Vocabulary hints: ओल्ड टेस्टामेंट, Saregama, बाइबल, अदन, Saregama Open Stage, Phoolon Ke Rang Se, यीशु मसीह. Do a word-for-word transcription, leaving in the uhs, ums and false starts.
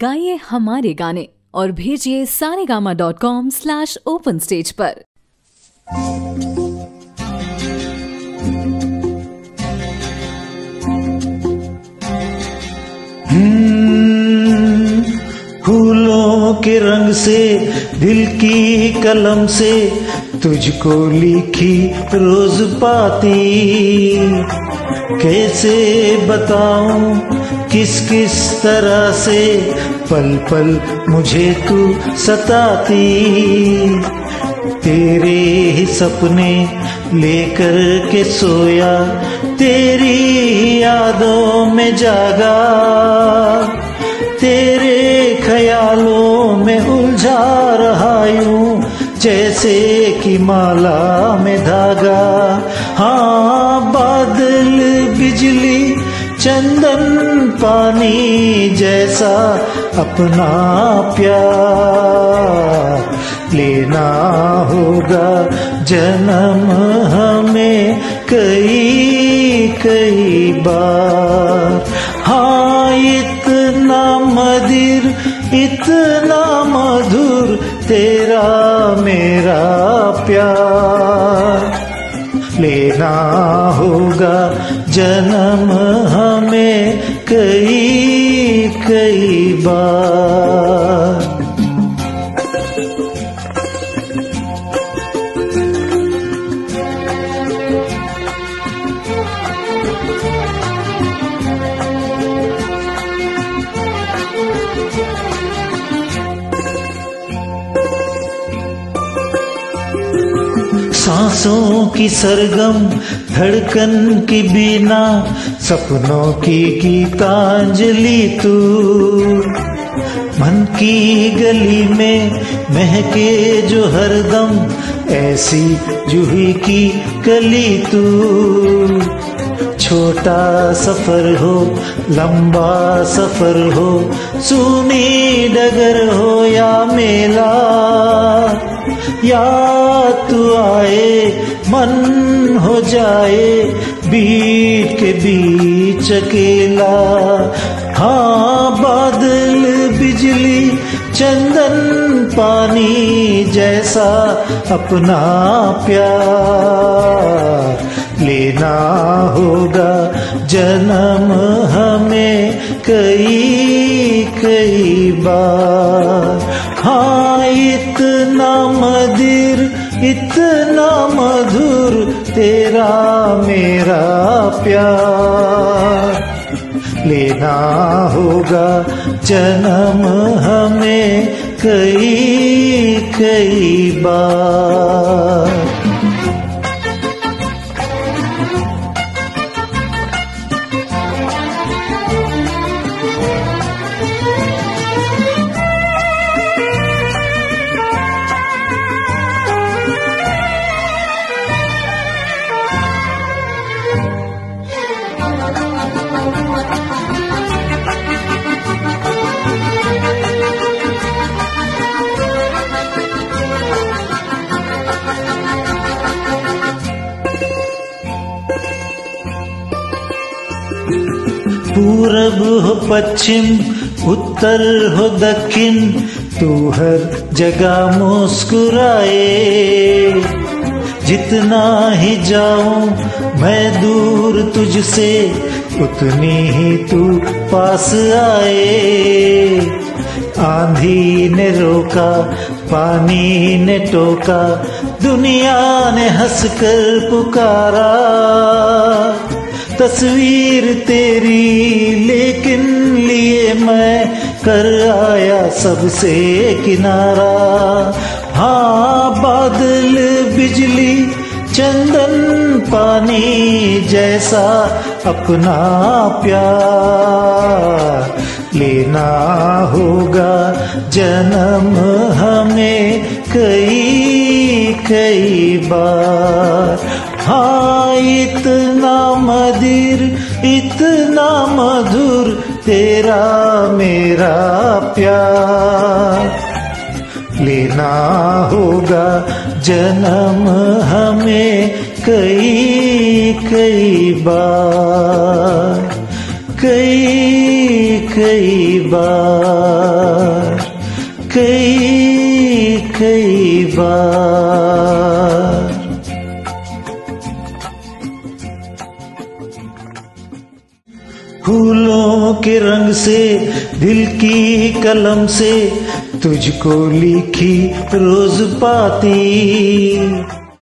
गाइए हमारे गाने और भेजिए Saregama dot com slash open stage पर। फूलों के रंग से, दिल की कलम से तुझको लिखी रोज पाती, कैसे बताऊं किस किस तरह से पल पल मुझे तू सताती। तेरे ही सपने लेकर के सोया, तेरी यादों में जागा, तेरे ख्यालों में उलझा रहा यूं जैसे कि माला में धागा। हाँ, बादल बिजली चंदन पानी जैसा अपना प्यार लेना होगा, जन्म हमें कई कई बार। हाँ, इतना मदिर इतना मधुर तेरा मेरा प्यार लेना होगा, जन्म हमें कई कई बार। सांसों की सरगम धड़कन की बीना, सपनों की गीतांजलि तू, मन की गली में महके जो हरदम ऐसी जूही की कली तू। छोटा सफर हो लंबा सफर हो, सुनी डगर हो या मेला, या तू आए मन हो जाए बीट के बीच अकेला। हाँ, बादल बिजली चंदन पानी जैसा अपना प्यार लेना होगा, जन्म हमें कई कई बार। हाँ, इतना मदिर इतना मधुर तेरा मेरा प्यार लेना होगा, जन्म हमें कई कई बार। पूरब हो पश्चिम उत्तर हो दक्षिण, तू हर जगह मुस्कुराए। जितना ही जाऊं मैं दूर तुझसे, उतनी ही तू पास आए। आंधी ने रोका पानी ने टोका, दुनिया ने हंस कर पुकारा। तस्वीर तेरी लेकिन लिए मैं कर आया सबसे किनारा। हाँ, बादल बिजली चंदन पानी जैसा अपना प्यार लेना होगा, जन्म हमें कई कई बार। हाँ, इतना मदिर इतना मधुर तेरा मेरा प्यार लेना होगा, जन्म हमें कई कई बार, कई कई बार, कई कई बार। फूलों के रंग से, दिल की कलम से तुझको लिखी रोज पाती।